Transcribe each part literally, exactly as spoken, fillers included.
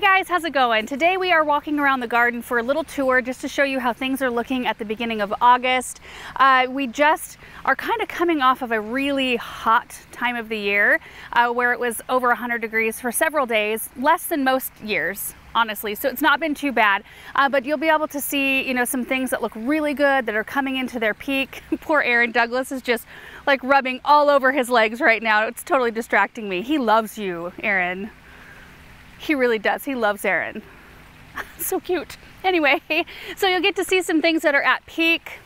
Hey guys, how's it going? Today we are walking around the garden for a little tour just to show you how things are looking at the beginning of August. Uh, we just are kind of coming off of a really hot time of the year uh, where it was over one hundred degrees for several days, less than most years. Honestly, so it's not been too bad, uh, but you'll be able to see, you know, some things that look really good that are coming into their peak. Poor Aaron Douglas is just like rubbing all over his legs right now. It's totally distracting me. He loves you, Aaron. He really does. He loves Aaron. So cute. Anyway, so you'll get to see some things that are at peak,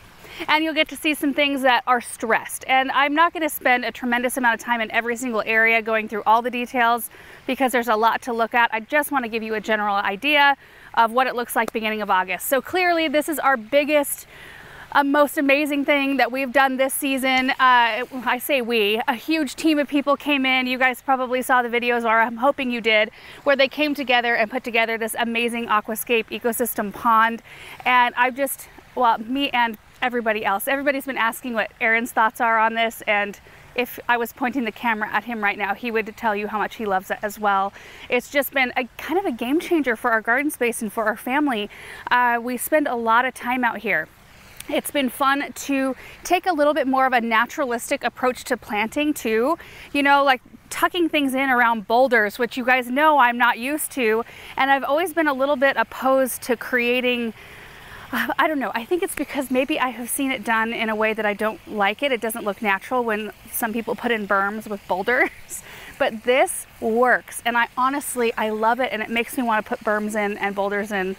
and you'll get to see some things that are stressed. And I'm not going to spend a tremendous amount of time in every single area going through all the details because there's a lot to look at. I just want to give you a general idea of what it looks like beginning of August. So clearly this is our biggest, uh, most amazing thing that we've done this season. Uh, I say we, a huge team of people came in. You guys probably saw the videos, or I'm hoping you did, where they came together and put together this amazing aquascape ecosystem pond. And I've just, well, me and everybody else. Everybody's been asking what Aaron's thoughts are on this, and if I was pointing the camera at him right now, he would tell you how much he loves it as well. It's just been a kind of a game changer for our garden space and for our family. Uh, we spend a lot of time out here. It's been fun to take a little bit more of a naturalistic approach to planting too, you know, like tucking things in around boulders, which you guys know I'm not used to, and I've always been a little bit opposed to creating, I don't know, I think it's because maybe I have seen it done in a way that I don't like it. It doesn't look natural when some people put in berms with boulders, but this works. And I honestly, I love it, and it makes me want to put berms in and boulders in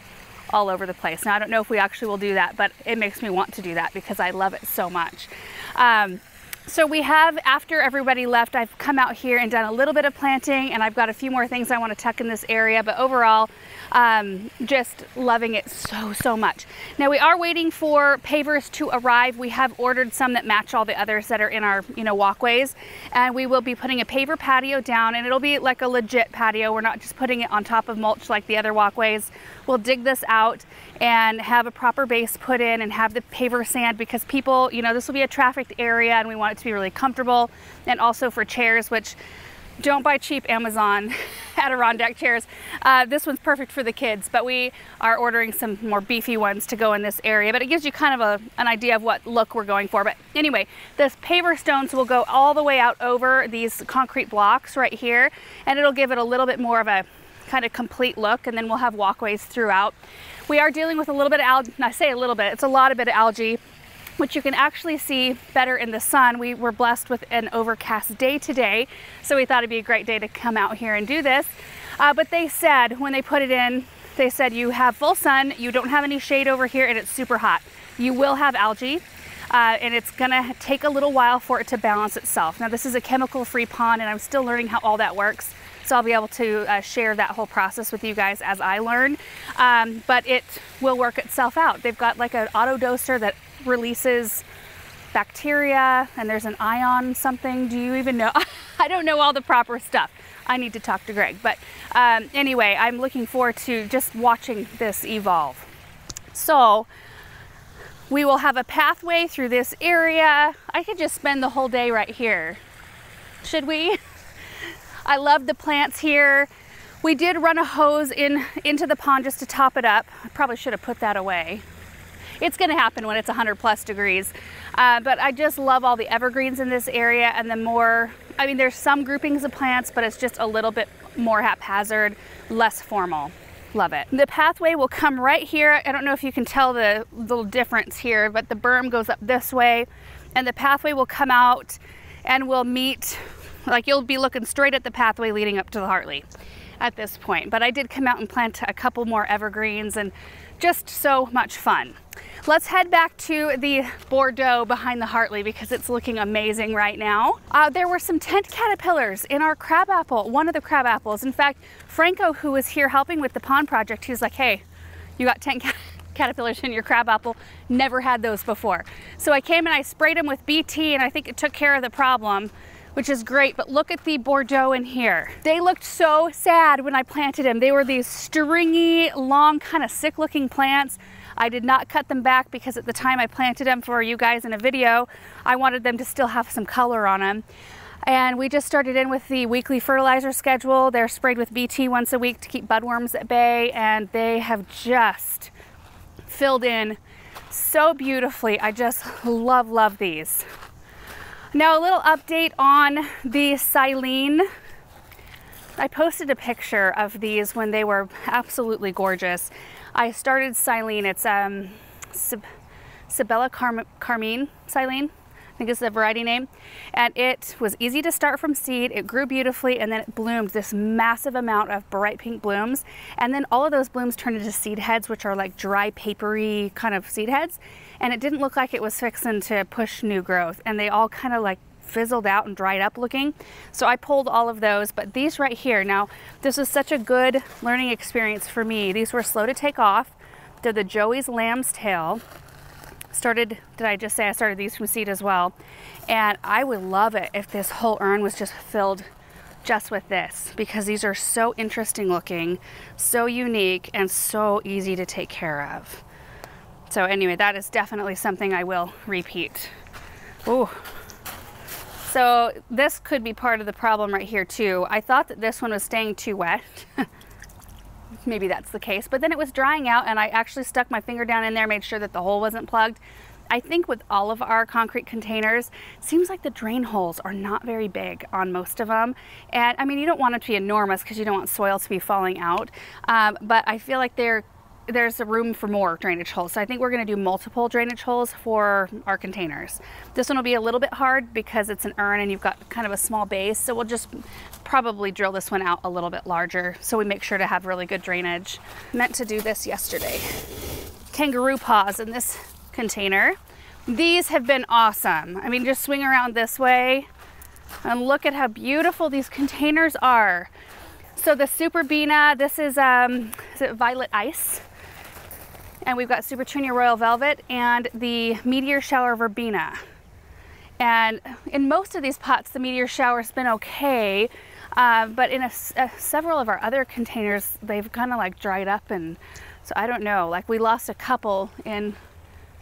all over the place. Now, I don't know if we actually will do that, but it makes me want to do that because I love it so much. Um, So we have, after everybody left, I've come out here and done a little bit of planting, and I've got a few more things I want to tuck in this area, but overall, um, just loving it so, so much. Now we are waiting for pavers to arrive. We have ordered some that match all the others that are in our, you know, walkways, and we will be putting a paver patio down, and it'll be like a legit patio. We're not just putting it on top of mulch like the other walkways. We'll dig this out and have a proper base put in and have the paver sand, because people, you know, this will be a trafficked area, and we want it to be really comfortable, and also for chairs, which don't buy cheap Amazon Adirondack chairs. Uh, this one's perfect for the kids, but we are ordering some more beefy ones to go in this area, but it gives you kind of a, an idea of what look we're going for. But anyway, this paver stones will go all the way out over these concrete blocks right here, and it'll give it a little bit more of a kind of complete look, and then we'll have walkways throughout. We are dealing with a little bit of algae. I say a little bit, it's a lot of bit of algae, which you can actually see better in the sun. We were blessed with an overcast day today, so we thought it'd be a great day to come out here and do this. Uh, but they said, when they put it in, they said, you have full sun, you don't have any shade over here, and it's super hot. You will have algae, uh, and it's gonna take a little while for it to balance itself. Now, this is a chemical-free pond, and I'm still learning how all that works. So I'll be able to uh, share that whole process with you guys as I learn, um, but it will work itself out. They've got like an auto doser that releases bacteria, and there's an ion something. Do you even know? I don't know all the proper stuff. I need to talk to Greg, but um, anyway, I'm looking forward to just watching this evolve. So we will have a pathway through this area. I could just spend the whole day right here. Should we? I love the plants here. We did run a hose in into the pond just to top it up. I probably should have put that away. It's gonna happen when it's one hundred plus degrees. Uh, but I just love all the evergreens in this area, and the more, I mean, there's some groupings of plants, but it's just a little bit more haphazard, less formal. Love it. The pathway will come right here. I don't know if you can tell the little difference here, but the berm goes up this way, and the pathway will come out and we'll meet. Like, you'll be looking straight at the pathway leading up to the Hartley at this point. But I did come out and plant a couple more evergreens, and just so much fun. Let's head back to the Bordeaux behind the Hartley because it's looking amazing right now. Uh, there were some tent caterpillars in our crab apple, one of the crab apples. In fact, Franco, who was here helping with the pond project, he was like, hey, you got tent caterpillars. caterpillars in your crab apple, never had those before. So I came and I sprayed them with B T, and I think it took care of the problem, which is great. But look at the Bordeaux in here. They looked so sad when I planted them. They were these stringy, long, kind of sick looking plants. I did not cut them back because at the time I planted them for you guys in a video, I wanted them to still have some color on them. And we just started in with the weekly fertilizer schedule. They're sprayed with B T once a week to keep budworms at bay, and they have just filled in so beautifully. I just love, love these. Now a little update on the Silene. I posted a picture of these when they were absolutely gorgeous. I started Silene, it's um, Siobella Carm Carmine Silene. I think it's the variety name, and it was easy to start from seed. It grew beautifully, and then it bloomed this massive amount of bright pink blooms, and then all of those blooms turned into seed heads, which are like dry, papery kind of seed heads, and it didn't look like it was fixing to push new growth, and they all kind of like fizzled out and dried up looking. So I pulled all of those, but these right here, now this was such a good learning experience for me. These were slow to take off. They're the Joey's Lamb's Tail. Started, did I just say I started these from seed as well? And I would love it if this whole urn was just filled just with this, because these are so interesting looking, so unique, and so easy to take care of. So anyway, that is definitely something I will repeat. Ooh. So this could be part of the problem right here too. I thought that this one was staying too wet. Maybe that's the case, but then it was drying out, and I actually stuck my finger down in there, made sure that the hole wasn't plugged. I think with all of our concrete containers, it seems like the drain holes are not very big on most of them. And I mean, you don't want it to be enormous because you don't want soil to be falling out, um, but I feel like they're there's a room for more drainage holes. So I think we're going to do multiple drainage holes for our containers. This one will be a little bit hard because it's an urn and you've got kind of a small base. So we'll just probably drill this one out a little bit larger so we make sure to have really good drainage. Meant to do this yesterday. Kangaroo paws in this container. These have been awesome. I mean, just swing around this way and look at how beautiful these containers are. So the Superbena, this is, um, is it Violet Ice? And we've got Supertunia Royal Velvet and the Meteor Shower Verbena. And in most of these pots, the Meteor Shower's been okay, uh, but in a, a, several of our other containers, they've kind of like dried up, and so I don't know, like we lost a couple in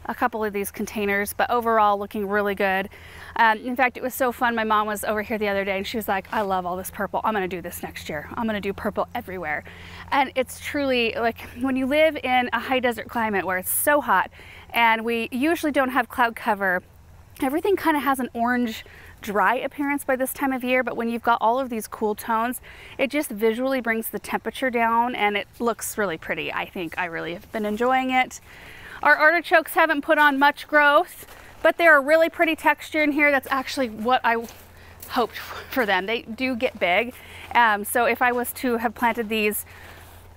a couple of these containers, but overall looking really good. Um, in fact, it was so fun. My mom was over here the other day and she was like, I love all this purple. I'm gonna do this next year. I'm gonna do purple everywhere. And it's truly like when you live in a high desert climate where it's so hot and we usually don't have cloud cover, everything kind of has an orange dry appearance by this time of year. But when you've got all of these cool tones, it just visually brings the temperature down and it looks really pretty. I think I really have been enjoying it. Our artichokes haven't put on much growth, but they're a really pretty texture in here. That's actually what I hoped for them. They do get big. Um, so if I was to have planted these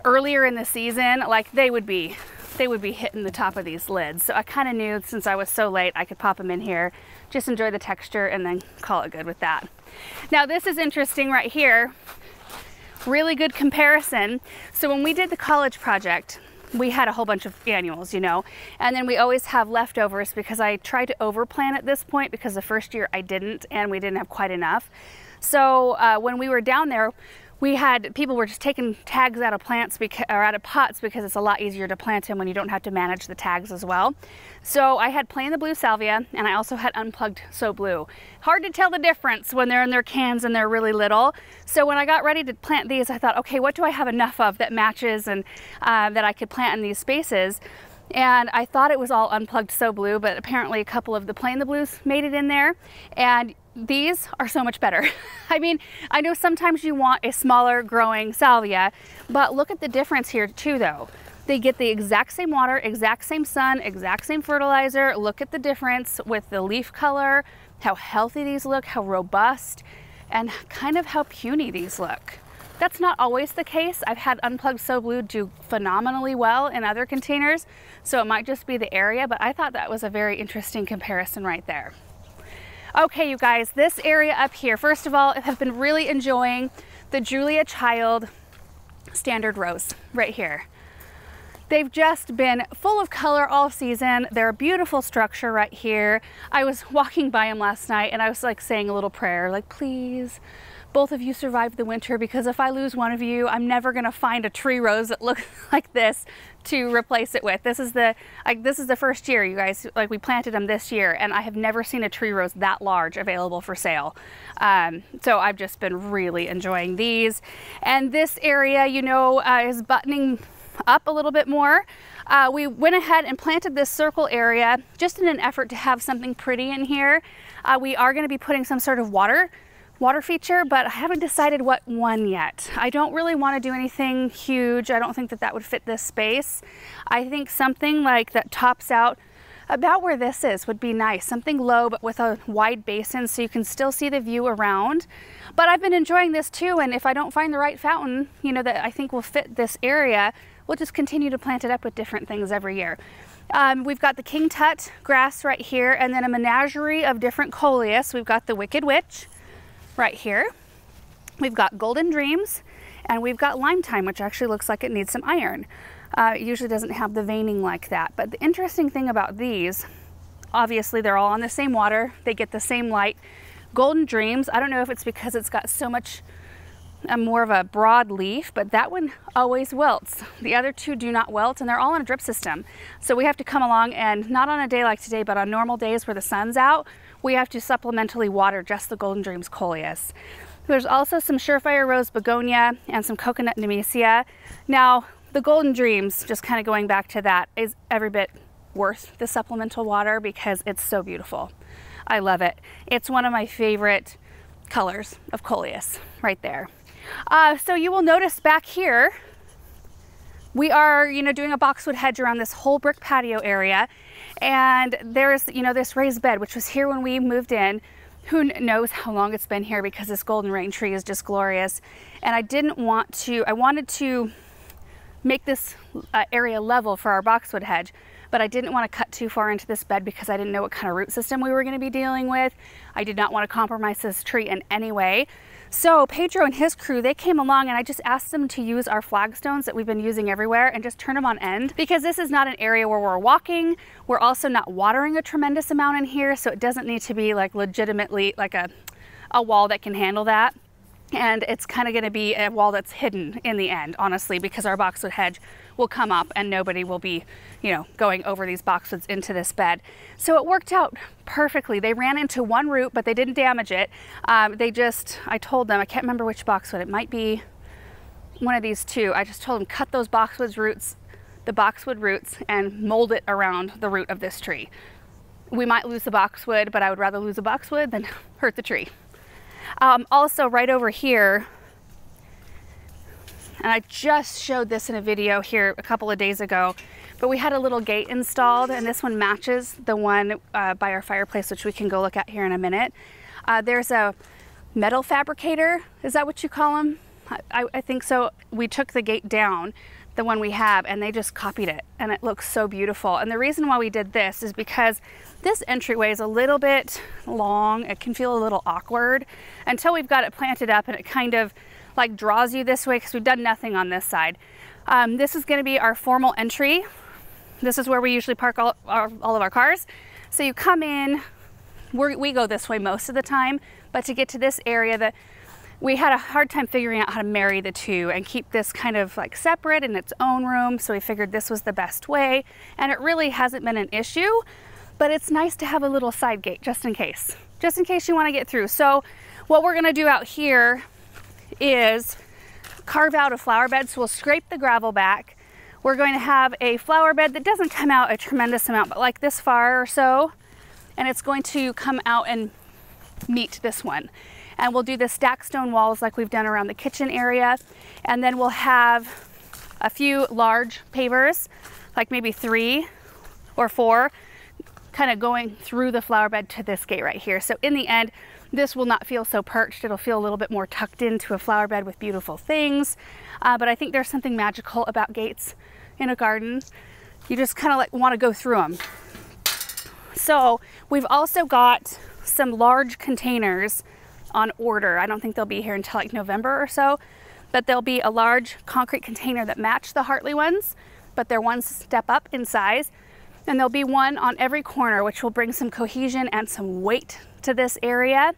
earlier in the season, like they would be, they would be hitting the top of these lids. So I kind of knew since I was so late, I could pop them in here, just enjoy the texture and then call it good with that. Now this is interesting right here. Really good comparison. So when we did the college project, we had a whole bunch of annuals, you know, and then we always have leftovers because I tried to overplant at this point because the first year I didn't and we didn't have quite enough. So uh, when we were down there, we had people were just taking tags out of plants because, or out of pots because it's a lot easier to plant them when you don't have to manage the tags as well. So I had Playin' the Blues Salvia and I also had Unplugged So Blue. Hard to tell the difference when they're in their cans and they're really little. So when I got ready to plant these, I thought, okay, what do I have enough of that matches and uh, that I could plant in these spaces? And I thought it was all Unplugged So Blue, but apparently a couple of the Playin' the Blues made it in there. And these are so much better. I mean, I know sometimes you want a smaller growing salvia, but look at the difference here too though. They get the exact same water, exact same sun, exact same fertilizer. Look at the difference with the leaf color, how healthy these look, how robust, and kind of how puny these look. That's not always the case. I've had Unplugged So Blue do phenomenally well in other containers, so it might just be the area, but I thought that was a very interesting comparison right there. Okay, you guys, this area up here, first of all, I have been really enjoying the Julia Child Standard Rose right here. They've just been full of color all season. They're a beautiful structure right here. I was walking by them last night and I was like saying a little prayer, like, please, both of you survived the winter, because if I lose one of you, I'm never gonna find a tree rose that looks like this to replace it with. This is the like this is the first year, you guys, like we planted them this year, and I have never seen a tree rose that large available for sale. Um, so I've just been really enjoying these. And this area, you know, uh, is buttoning up a little bit more. Uh, we went ahead and planted this circle area just in an effort to have something pretty in here. Uh, we are gonna be putting some sort of water water feature, but I haven't decided what one yet. I don't really want to do anything huge. I don't think that that would fit this space. I think something like that tops out about where this is would be nice. Something low, but with a wide basin so you can still see the view around. But I've been enjoying this too, and if I don't find the right fountain, you know, that I think will fit this area, we'll just continue to plant it up with different things every year. Um, we've got the King Tut grass right here, and then a menagerie of different coleus. We've got the Wicked Witch right here. We've got Golden Dreams, and we've got Lime Thyme, which actually looks like it needs some iron. Uh, it usually doesn't have the veining like that. But the interesting thing about these, obviously they're all on the same water. They get the same light. Golden Dreams, I don't know if it's because it's got so much a more of a broad leaf, but that one always wilts. The other two do not wilt, and they're all on a drip system. So we have to come along, and not on a day like today, but on normal days where the sun's out, we have to supplementally water just the Golden Dreams coleus. There's also some Surefire Rose begonia and some Coconut Nemesia. Now, the Golden Dreams, just kind of going back to that, is every bit worth the supplemental water because it's so beautiful. I love it. It's one of my favorite colors of coleus right there. Uh, so you will notice back here, we are, you know, doing a boxwood hedge around this whole brick patio area. And there's, you know, this raised bed, which was here when we moved in. Who knows how long it's been here, because this golden rain tree is just glorious. And I didn't want to, I wanted to make this uh, area level for our boxwood hedge, but I didn't want to cut too far into this bed because I didn't know what kind of root system we were going to be dealing with. I did not want to compromise this tree in any way. So Pedro and his crew, they came along, and I just asked them to use our flagstones that we've been using everywhere and just turn them on end, because this is not an area where we're walking. We're also not watering a tremendous amount in here, so it doesn't need to be like legitimately like a, a wall that can handle that. And it's kind of going to be a wall that's hidden in the end, honestly, because our boxwood hedge will come up and nobody will be, you know, going over these boxwoods into this bed. So it worked out perfectly. They ran into one root, but they didn't damage it. Um, they just, I told them, I can't remember which boxwood, it might be one of these two. I just told them, cut those boxwood roots, the boxwood roots, and mold it around the root of this tree. We might lose the boxwood, but I would rather lose a boxwood than hurt the tree. Um, also right over here, and I just showed this in a video here a couple of days ago, but we had a little gate installed, and this one matches the one uh, by our fireplace, which we can go look at here in a minute. Uh, there's a metal fabricator. Is that what you call them? I, I think so. We took the gate down, the one we have, and they just copied it, and it looks so beautiful. And the reason why we did this is because this entryway is a little bit long. It can feel a little awkward until we've got it planted up, and it kind of like draws you this way because we've done nothing on this side. Um, this is going to be our formal entry. This is where we usually park all, our, all of our cars. So you come in, we're, we go this way most of the time, but to get to this area, that we had a hard time figuring out how to marry the two and keep this kind of like separate in its own room. So we figured this was the best way, and it really hasn't been an issue, but it's nice to have a little side gate just in case, just in case you want to get through. So what we're going to do out here is carve out a flower bed. So we'll scrape the gravel back. We're going to have a flower bed that doesn't come out a tremendous amount, but like this far or so, and it's going to come out and meet this one. And we'll do the stack stone walls like we've done around the kitchen area. And then we'll have a few large pavers, like maybe three or four, kind of going through the flower bed to this gate right here. So in the end, this will not feel so perched. It'll feel a little bit more tucked into a flower bed with beautiful things. Uh, but I think there's something magical about gates in a garden. You just kind of like want to go through them. So we've also got some large containers on order. I don't think they'll be here until like November or so, but there'll be a large concrete container that match the Hartley ones, but they're one step up in size, and there'll be one on every corner, which will bring some cohesion and some weight to this area.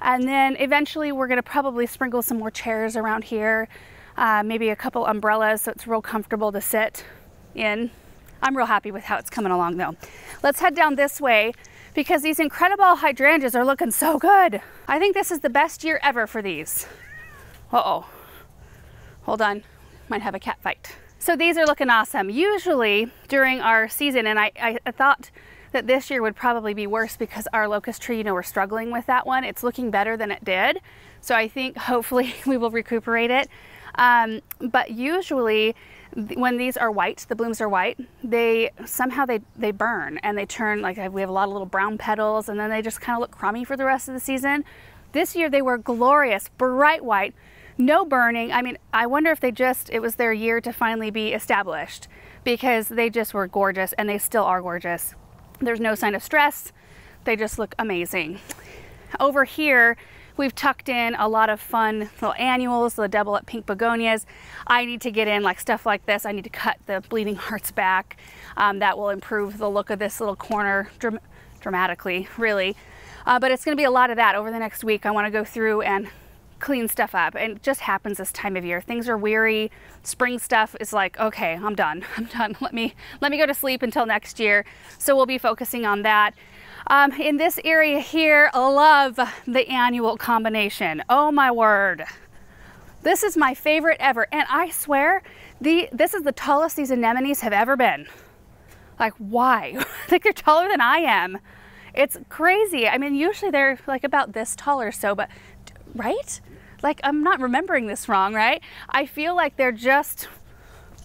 And then eventually we're gonna probably sprinkle some more chairs around here, uh, maybe a couple umbrellas so it's real comfortable to sit in. I'm real happy with how it's coming along though. Let's head down this way because these incredible hydrangeas are looking so good. I think this is the best year ever for these. Uh-oh, hold on, might have a cat fight. So these are looking awesome. Usually during our season, and I, I, I thought that this year would probably be worse because our locust tree, you know, we're struggling with that one. It's looking better than it did. So I think hopefully we will recuperate it. Um, but usually when these are white, the blooms are white, they somehow they, they burn and they turn, like we have a lot of little brown petals and then they just kind of look crummy for the rest of the season. This year they were glorious, bright white, no burning. I mean, I wonder if they just, it was their year to finally be established because they just were gorgeous and they still are gorgeous. There's no sign of stress. They just look amazing. Over here, we've tucked in a lot of fun little annuals, the double up pink begonias. I need to get in like stuff like this. I need to cut the bleeding hearts back. Um, that will improve the look of this little corner dram dramatically, really. Uh, but it's gonna be a lot of that over the next week. I wanna go through and clean stuff up. And it just happens this time of year. Things are weary. Spring stuff is like, okay, I'm done. I'm done. Let me let me go to sleep until next year. So we'll be focusing on that. Um, in this area here, I love the annual combination. Oh my word. This is my favorite ever. And I swear, the this is the tallest these anemones have ever been. Like, why? I think they're taller than I am. It's crazy. I mean, usually they're like about this tall or so, but right? Like, I'm not remembering this wrong, right? I feel like they're just,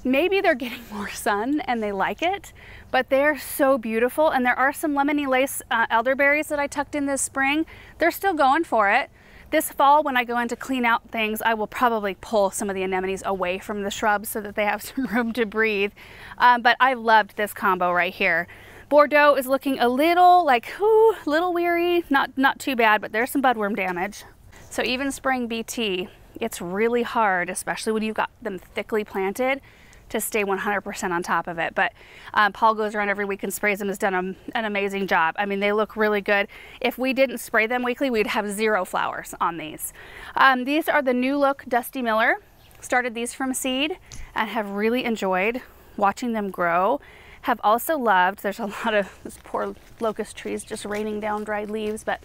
maybe they're getting more sun and they like it, but they're so beautiful. And there are some lemony lace uh, elderberries that I tucked in this spring. They're still going for it. This fall, when I go in to clean out things, I will probably pull some of the anemones away from the shrubs so that they have some room to breathe. Um, but I loved this combo right here. Bordeaux is looking a little like, ooh, a little weary, not, not too bad, but there's some budworm damage. So even spring B T, it's really hard, especially when you've got them thickly planted, to stay one hundred percent on top of it. But um, Paul goes around every week and sprays them, has done a, an amazing job. I mean, they look really good. If we didn't spray them weekly, we'd have zero flowers on these. Um, these are the New Look Dusty Miller. Started these from seed and have really enjoyed watching them grow. Have also loved, there's a lot of these poor locust trees just raining down dried leaves, but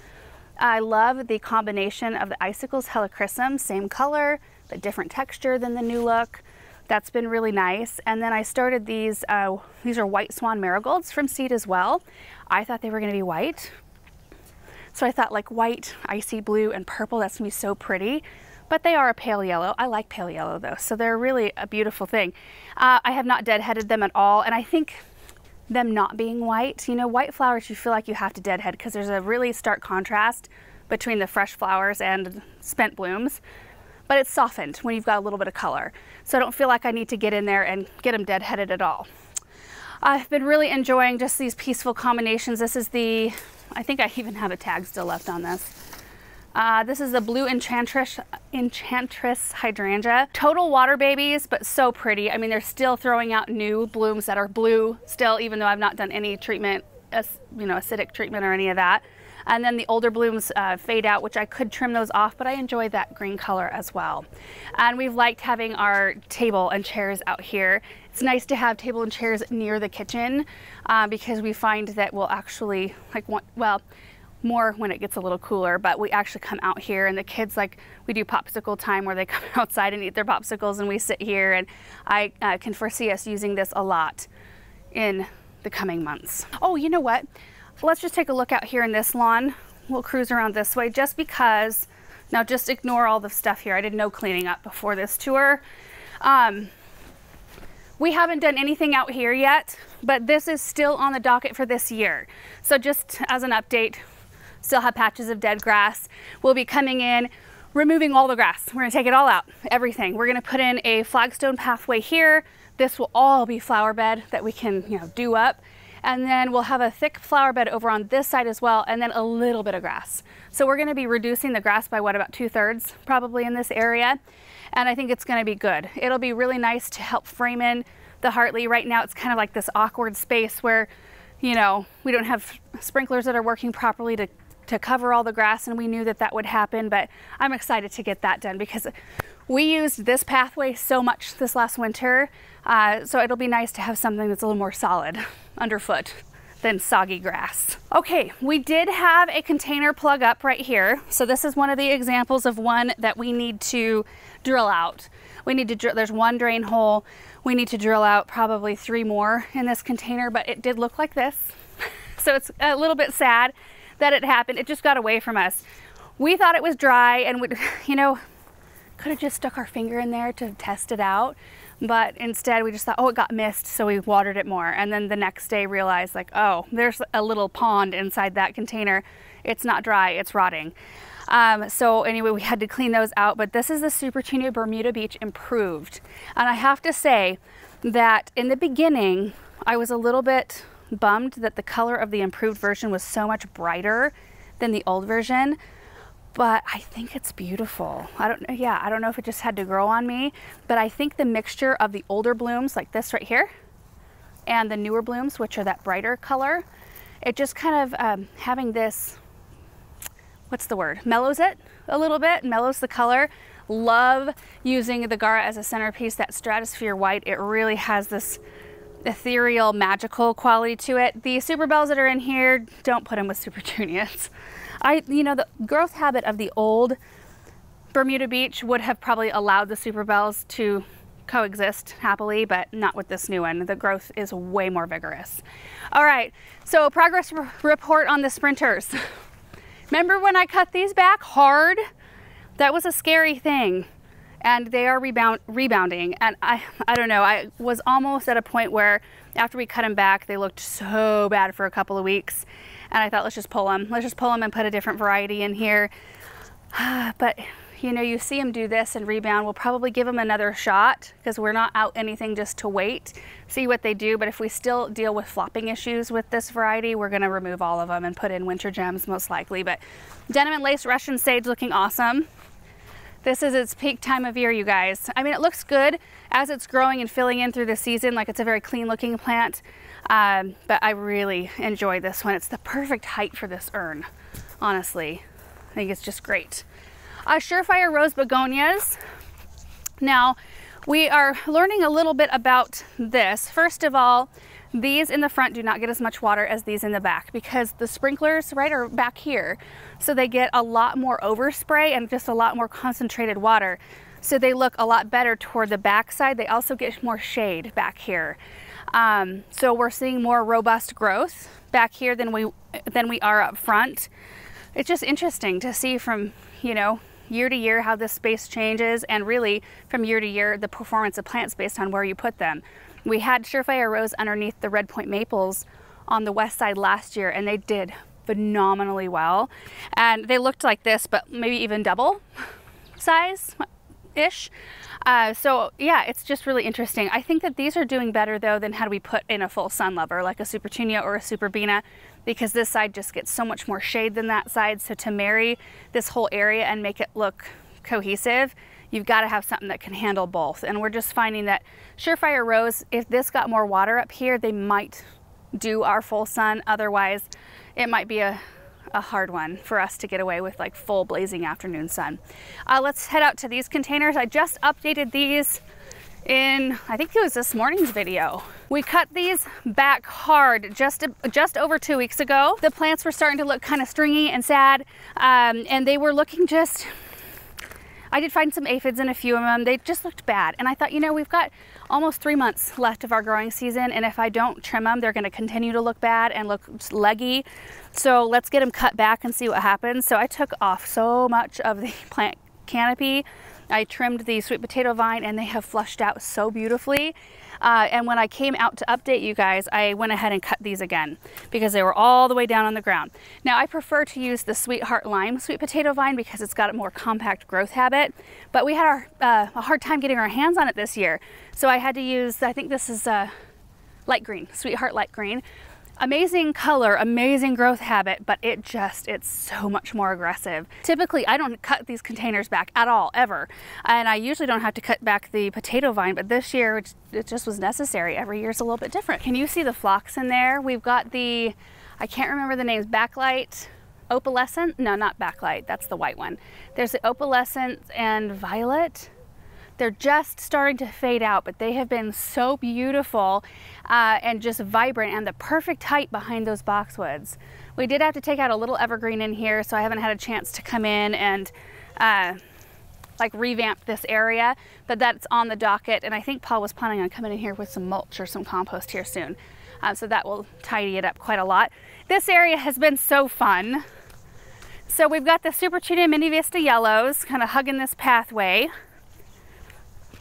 I love the combination of the icicles helichrysum, same color, but different texture than the New Look. That's been really nice. And then I started these, uh, these are white swan marigolds from seed as well. I thought they were gonna be white. So I thought like white, icy blue, and purple, that's gonna be so pretty. But they are a pale yellow. I like pale yellow though. So they're really a beautiful thing. Uh, I have not deadheaded them at all. And I think them not being white, you know, white flowers you feel like you have to deadhead because there's a really stark contrast between the fresh flowers and spent blooms, but it's softened when you've got a little bit of color. So I don't feel like I need to get in there and get them deadheaded at all. I've been really enjoying just these peaceful combinations. This is the, I think I even have a tag still left on this. Uh, this is the Blue Enchantress, Enchantress Hydrangea. Total water babies, but so pretty. I mean, they're still throwing out new blooms that are blue still, even though I've not done any treatment, you know, acidic treatment or any of that. And then the older blooms uh, fade out, which I could trim those off, but I enjoy that green color as well. And we've liked having our table and chairs out here. It's nice to have table and chairs near the kitchen uh, because we find that we'll actually, like, want, well, more when it gets a little cooler, but we actually come out here and the kids, like, we do popsicle time where they come outside and eat their popsicles and we sit here, and I uh, can foresee us using this a lot in the coming months. Oh, you know what? Let's just take a look out here in this lawn. We'll cruise around this way just because, now just ignore all the stuff here. I did no cleaning up before this tour. Um, We haven't done anything out here yet, but this is still on the docket for this year. So just as an update, still have patches of dead grass. We'll be coming in, removing all the grass. We're gonna take it all out, everything. We're gonna put in a flagstone pathway here. This will all be flower bed that we can, you know, do up. And then we'll have a thick flower bed over on this side as well, and then a little bit of grass. So we're gonna be reducing the grass by what, about two thirds probably in this area. And I think it's gonna be good. It'll be really nice to help frame in the Hartley. Right now it's kind of like this awkward space where, you know, we don't have sprinklers that are working properly to to cover all the grass, and we knew that that would happen, but I'm excited to get that done because we used this pathway so much this last winter, uh, so it'll be nice to have something that's a little more solid underfoot than soggy grass. Okay, we did have a container plug up right here. So this is one of the examples of one that we need to drill out. We need to drill, there's one drain hole. We need to drill out probably three more in this container, but it did look like this. So it's a little bit sad that it happened. It just got away from us. We thought it was dry and we, you know, could have just stuck our finger in there to test it out. But instead we just thought, oh, it got missed, so we watered it more. And then the next day realized like, oh, there's a little pond inside that container. It's not dry, it's rotting. Um, so anyway, we had to clean those out, but this is the Supertunia Bermuda Beach Improved. And I have to say that in the beginning, I was a little bit bummed that the color of the improved version was so much brighter than the old version. But I think it's beautiful. I don't know, yeah, I don't know if it just had to grow on me, but I think the mixture of the older blooms like this right here and the newer blooms, which are that brighter color, it just kind of um, having this, what's the word? Mellows it a little bit, mellows the color. Love using the Gara as a centerpiece, that Stratosphere White. It really has this ethereal, magical quality to it. The Superbells that are in here, don't put them with Supertunias. I, you know, the growth habit of the old Bermuda Beach would have probably allowed the Superbells to coexist happily, but not with this new one. The growth is way more vigorous. All right, so progress report on the Sprinters. Remember when I cut these back hard? That was a scary thing. And they are rebound, rebounding. And I, I don't know, I was almost at a point where after we cut them back, they looked so bad for a couple of weeks. And I thought, let's just pull them. Let's just pull them and put a different variety in here. But, you know, you see them do this and rebound. We'll probably give them another shot because we're not out anything just to wait, see what they do. But if we still deal with flopping issues with this variety, we're going to remove all of them and put in Winter Gems most likely. But Denim and Lace Russian Sage looking awesome. This is its peak time of year, you guys. I mean, it looks good as it's growing and filling in through the season. Like, it's a very clean looking plant, um, but I really enjoy this one. It's the perfect height for this urn, honestly. I think it's just great. Uh, Surefire Rose Begonias. Now, we are learning a little bit about this. First of all, these in the front do not get as much water as these in the back because the sprinklers, right, are back here. So they get a lot more overspray and just a lot more concentrated water. So they look a lot better toward the back side. They also get more shade back here. Um, so we're seeing more robust growth back here than we, than we are up front. It's just interesting to see from, you know, year to year how this space changes and really from year to year the performance of plants based on where you put them. We had Surefire Rose underneath the Red Point Maples on the west side last year, and they did phenomenally well. And they looked like this, but maybe even double size-ish. Uh, so yeah, it's just really interesting. I think that these are doing better though than had we put in a full sun lover, like a Supertunia or a Superbena, because this side just gets so much more shade than that side. So to marry this whole area and make it look cohesive, you've got to have something that can handle both. And we're just finding that Surefire Rose, if this got more water up here, they might do our full sun. Otherwise, it might be a, a hard one for us to get away with, like full blazing afternoon sun. Uh, let's head out to these containers. I just updated these in, I think it was this morning's video. We cut these back hard just, just over two weeks ago. The plants were starting to look kind of stringy and sad, um, and they were looking just, I did find some aphids in a few of them. They just looked bad. And I thought, you know, we've got almost three months left of our growing season. And if I don't trim them, they're going to continue to look bad and look leggy. So let's get them cut back and see what happens. So I took off so much of the plant canopy. I trimmed the sweet potato vine and they have flushed out so beautifully. Uh, and when I came out to update you guys, I went ahead and cut these again because they were all the way down on the ground. Now I prefer to use the Sweetheart Lime sweet potato vine because it's got a more compact growth habit, but we had our, uh, a hard time getting our hands on it this year. So I had to use, I think this is uh, light green, Sweetheart Light Green. Amazing color, amazing growth habit, but it just, it's so much more aggressive. Typically, I don't cut these containers back at all, ever. And I usually don't have to cut back the potato vine, but this year, it just was necessary. Every year's a little bit different. Can you see the phlox in there? We've got the, I can't remember the names, Backlight, opalescent, no, not backlight, that's the white one. There's the opalescent and violet. They're just starting to fade out, but they have been so beautiful uh, and just vibrant and the perfect height behind those boxwoods. We did have to take out a little evergreen in here, so I haven't had a chance to come in and uh, like revamp this area, but that's on the docket. And I think Paul was planning on coming in here with some mulch or some compost here soon. Um, so that will tidy it up quite a lot. This area has been so fun. So we've got the Supertunia Mini Vista Yellows kind of hugging this pathway.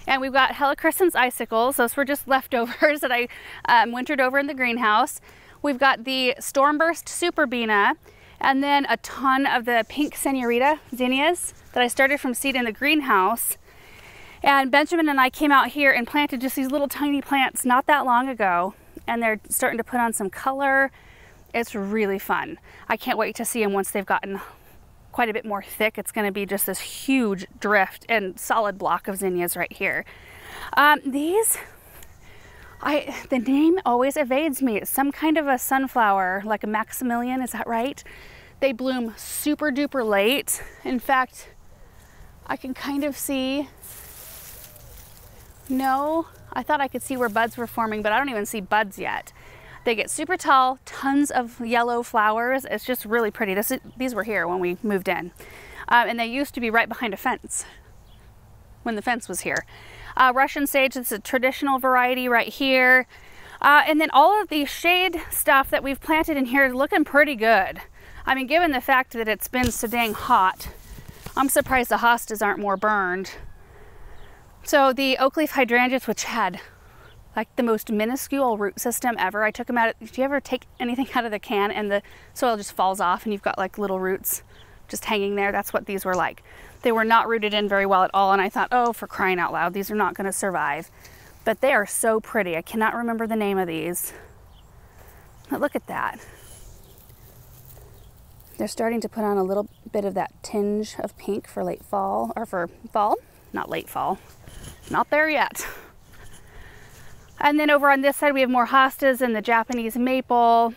And we've got Helichrysum icicles. Those were just leftovers that I um, wintered over in the greenhouse. We've got the Stormburst Superbena, and then a ton of the Pink Senorita zinnias that I started from seed in the greenhouse. And Benjamin and I came out here and planted just these little tiny plants not that long ago, and they're starting to put on some color. It's really fun. I can't wait to see them once they've gotten quite a bit more thick. It's going to be just this huge drift and solid block of zinnias right here. Um, these, I the name always evades me. It's some kind of a sunflower, like a Maximilian, is that right? They bloom super duper late. In fact, I can kind of see, no, I thought I could see where buds were forming, but I don't even see buds yet. They get super tall, tons of yellow flowers. It's just really pretty. This is, these were here when we moved in. Um, and they used to be right behind a fence when the fence was here. Uh, Russian sage, it's a traditional variety right here. Uh, and then all of the shade stuff that we've planted in here is looking pretty good. I mean, given the fact that it's been so dang hot, I'm surprised the hostas aren't more burned. So the oak leaf hydrangeas, which had like the most minuscule root system ever. I took them out. Do you ever take anything out of the can and the soil just falls off and you've got like little roots just hanging there? That's what these were like. They were not rooted in very well at all. And I thought, oh, for crying out loud, these are not going to survive. But they are so pretty. I cannot remember the name of these. But look at that. They're starting to put on a little bit of that tinge of pink for late fall, or for fall, not late fall. Not there yet. And then over on this side, we have more hostas and the Japanese maple,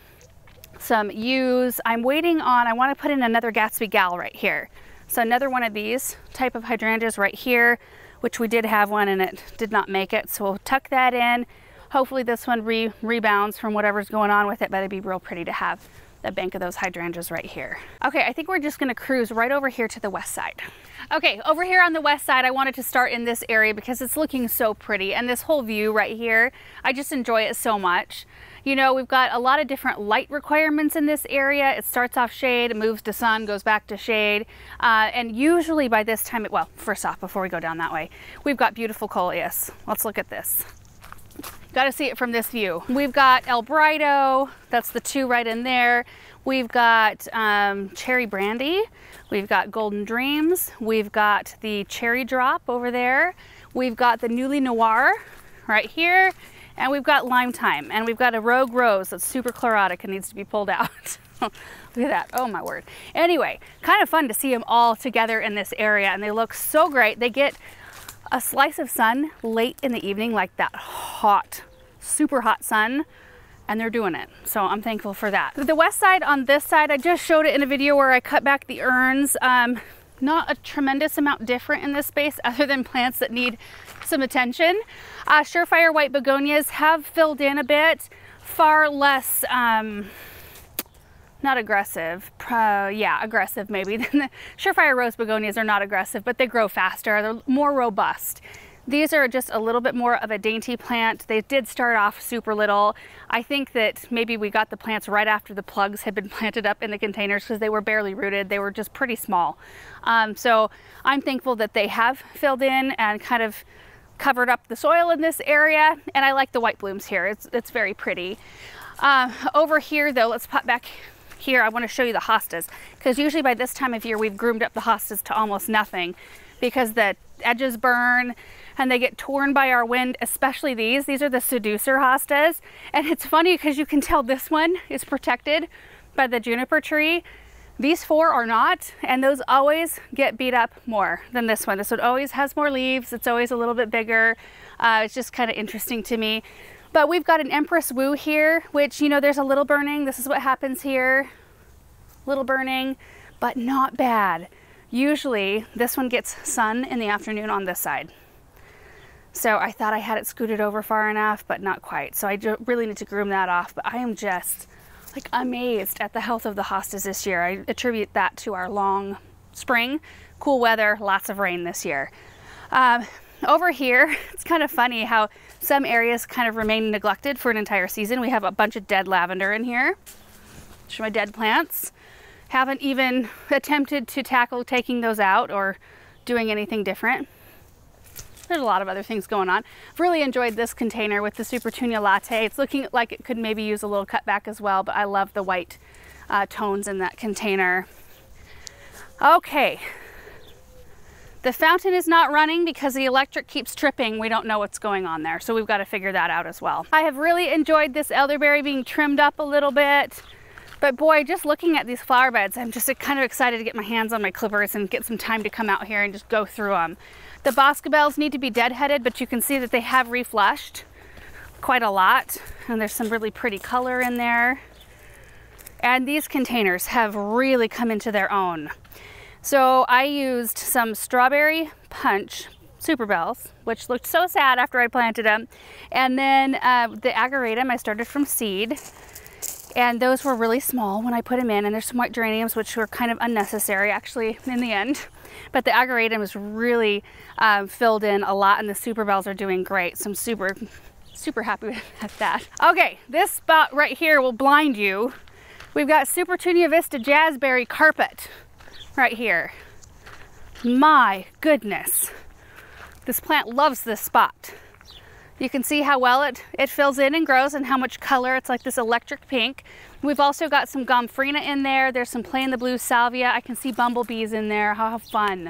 some yews. I'm waiting on, I want to put in another Gatsby Gal right here. So another one of these type of hydrangeas right here, which we did have one and it did not make it. So we'll tuck that in. Hopefully this one re rebounds from whatever's going on with it, but it'd be real pretty to have a bank of those hydrangeas right here. Okay, I think we're just gonna cruise right over here to the west side. Okay, over here on the west side, I wanted to start in this area because it's looking so pretty, and this whole view right here, I just enjoy it so much. You know, we've got a lot of different light requirements in this area. It starts off shade, moves to sun, goes back to shade. Uh, and usually by this time, it, well, first off, before we go down that way, we've got beautiful coleus. Let's look at this. Got to see it from this view. We've got El Brito, that's the two right in there. We've got um, Cherry Brandy. We've got Golden Dreams. We've got the Cherry Drop over there. We've got the Newly Noir right here. And we've got Lime Thyme. And we've got a Rogue Rose that's super chlorotic and needs to be pulled out. Look at that, oh my word. Anyway, kind of fun to see them all together in this area, and they look so great. They get a slice of sun late in the evening, like that hot, super hot sun, and they're doing it. So I'm thankful for that. The west side on this side, I just showed it in a video where I cut back the urns. Um, not a tremendous amount different in this space other than plants that need some attention. Uh, Surefire white begonias have filled in a bit, far less, um, not aggressive, uh, yeah, aggressive maybe. The Surefire Rose begonias are not aggressive, but they grow faster, they're more robust. These are just a little bit more of a dainty plant. They did start off super little. I think that maybe we got the plants right after the plugs had been planted up in the containers because they were barely rooted. They were just pretty small. Um, so I'm thankful that they have filled in and kind of covered up the soil in this area. And I like the white blooms here. It's, it's very pretty. Uh, over here though, let's pop back here. I want to show you the hostas because usually by this time of year we've groomed up the hostas to almost nothing because the edges burn and they get torn by our wind, especially these. These are the Seducer hostas, and it's funny because you can tell this one is protected by the juniper tree. These four are not, and those always get beat up more than this one. This one always has more leaves. It's always a little bit bigger. Uh, it's just kind of interesting to me. But we've got an Empress Woo here, which, you know, there's a little burning. This is what happens here. little burning, but not bad. Usually this one gets sun in the afternoon on this side. So I thought I had it scooted over far enough, but not quite. So I really need to groom that off, but I am just like amazed at the health of the hostas this year. I attribute that to our long spring, cool weather, lots of rain this year. Um, over here, it's kind of funny how some areas kind of remain neglected for an entire season. We have a bunch of dead lavender in here, which are my dead plants. Haven't even attempted to tackle taking those out or doing anything different. There's a lot of other things going on. I've really enjoyed this container with the Supertunia Latte. It's looking like it could maybe use a little cutback as well, but I love the white uh, tones in that container. Okay. The fountain is not running because the electric keeps tripping. We don't know what's going on there, so we've got to figure that out as well. I have really enjoyed this elderberry being trimmed up a little bit. But boy, just looking at these flower beds, I'm just kind of excited to get my hands on my clippers and get some time to come out here and just go through them. The boscobels need to be deadheaded, but you can see that they have reflushed quite a lot. And there's some really pretty color in there. And these containers have really come into their own. So I used some strawberry punch superbels, which looked so sad after I planted them. And then uh, the ageratum I started from seed. And those were really small when I put them in, and there's some white geraniums which were kind of unnecessary actually in the end. But the ageratum is really um, filled in a lot, and the superbels are doing great. So I'm super, super happy at that. Okay, this spot right here will blind you. We've got Supertunia Vista Jazzberry Carpet right here. My goodness. This plant loves this spot. You can see how well it, it fills in and grows and how much color. It's like this electric pink. We've also got some Gomphrena in there. There's some Playin' the Blues Salvia. I can see bumblebees in there. How fun.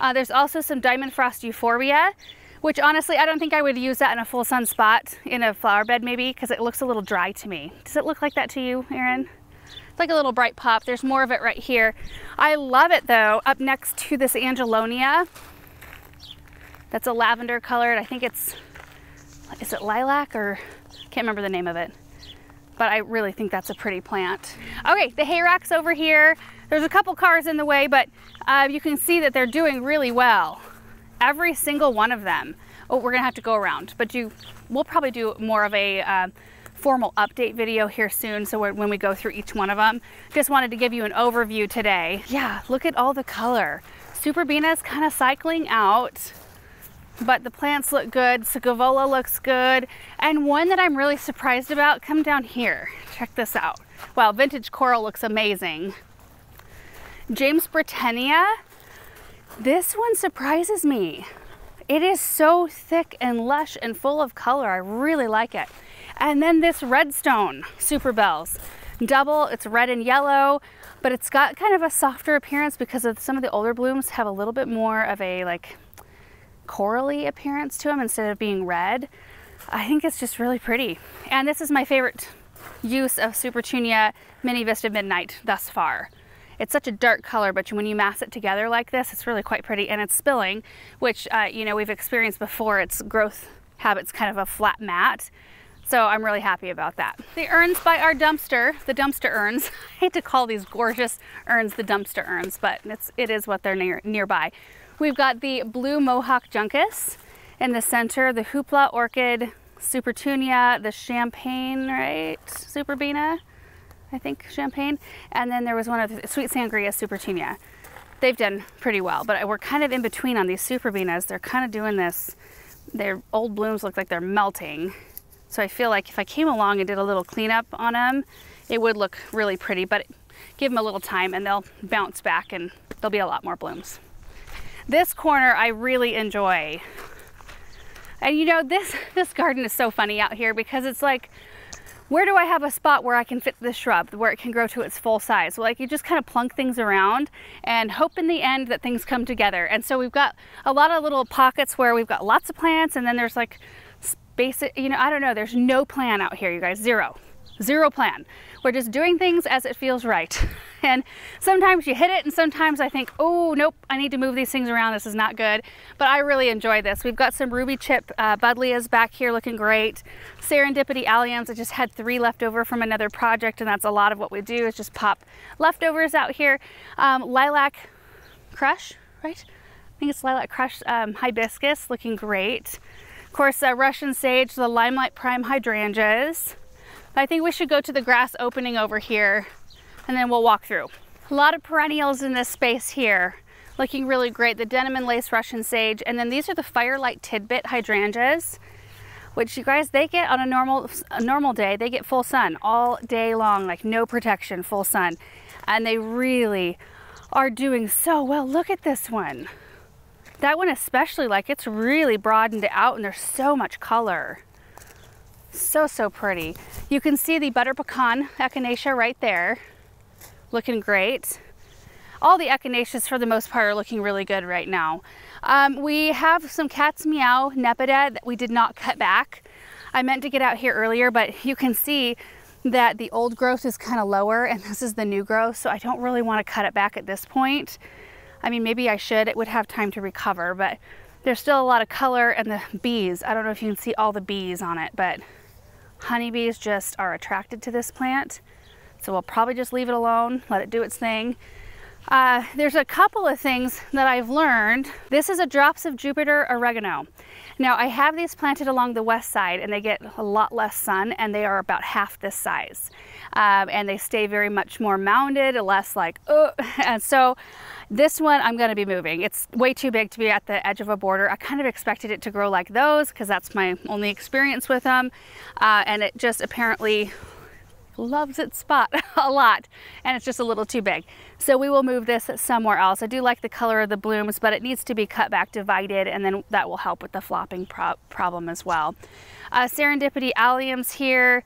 Uh, there's also some Diamond Frost Euphorbia, which honestly, I don't think I would use that in a full sun spot in a flower bed maybe, because it looks a little dry to me. Does it look like that to you, Aaron? It's like a little bright pop. There's more of it right here. I love it though, up next to this Angelonia. That's a lavender colored, I think it's, is it lilac or can't remember the name of it, but I really think that's a pretty plant. Okay, the hay rack's over here. There's a couple cars in the way, but uh, you can see that they're doing really well. Every single one of them. Oh, we're gonna have to go around, but you, we'll probably do more of a uh, formal update video here soon. So we're, when we go through each one of them, just wanted to give you an overview today. Yeah, look at all the color. Superbena is kind of cycling out, but the plants look good. Sagovola looks good. And one that I'm really surprised about, come down here, check this out. Wow, Vintage Coral looks amazing. James Britannia, this one surprises me. It is so thick and lush and full of color. I really like it. And then this Redstone Superbels. Double, it's red and yellow, but it's got kind of a softer appearance because of some of the older blooms have a little bit more of a like corally appearance to them instead of being red. I think it's just really pretty. And this is my favorite use of Supertunia Mini Vista Midnight thus far. It's such a dark color, but when you mass it together like this, it's really quite pretty, and it's spilling, which uh, you know, we've experienced before. Its growth habits kind of a flat mat. So I'm really happy about that. The urns by our dumpster, the dumpster urns. I hate to call these gorgeous urns the dumpster urns, but it's, it is what they're near, nearby. We've got the blue Mohawk Juncus in the center, the Hoopla Orchid Supertunia, the Champagne, right? Superbena, I think Champagne. And then there was one of the Sweet Sangria Supertunia. They've done pretty well, but we're kind of in between on these Superbenas. They're kind of doing this, their old blooms look like they're melting. So I feel like if I came along and did a little cleanup on them, it would look really pretty, but give them a little time and they'll bounce back and there'll be a lot more blooms. This corner I really enjoy. And you know, this, this garden is so funny out here because it's like, where do I have a spot where I can fit this shrub, where it can grow to its full size? Well, like you just kind of plunk things around and hope in the end that things come together. And so we've got a lot of little pockets where we've got lots of plants, and then there's like basic, you know, I don't know, there's no plan out here, you guys, zero. Zero plan. We're just doing things as it feels right. And sometimes you hit it, and sometimes I think, oh, nope, I need to move these things around. This is not good. But I really enjoy this. We've got some Ruby Chip uh, Buddleias back here looking great. Serendipity Alliums. I just had three left over from another project, and that's a lot of what we do is just pop leftovers out here. Um, Lilac Crush, right? I think it's Lilac Crush um, Hibiscus looking great. Of course, uh, Russian Sage, the Limelight Prime Hydrangeas. I think we should go to the grass opening over here and then we'll walk through. A lot of perennials in this space here, looking really great. The Denim and Lace Russian Sage, and then these are the Firelight Tidbit Hydrangeas, which you guys, they get on a normal, a normal day, they get full sun all day long, like no protection, full sun. And they really are doing so well. Look at this one. That one especially, like it's really broadened out and there's so much color. So, so pretty. You can see the Butter Pecan Echinacea right there, looking great. All the Echinaceas for the most part are looking really good right now. Um, we have some Cat's Meow Nepeta that we did not cut back. I meant to get out here earlier, but you can see that the old growth is kind of lower and this is the new growth, so I don't really want to cut it back at this point. I mean, maybe I should. It would have time to recover, but there's still a lot of color, and the bees, I don't know if you can see all the bees on it, but honeybees just are attracted to this plant, so we'll probably just leave it alone, let it do its thing. Uh, there's a couple of things that I've learned. This is a Drops of Jupiter oregano. Now I have these planted along the west side and they get a lot less sun and they are about half this size. Um, and they stay very much more mounded, less like, oh, and so this one I'm gonna be moving. It's way too big to be at the edge of a border. I kind of expected it to grow like those because that's my only experience with them. Uh, and it just apparently loves its spot a lot and it's just a little too big. So we will move this somewhere else. I do like the color of the blooms, but it needs to be cut back, divided, and then that will help with the flopping pro problem as well. Uh, Serendipity Alliums here,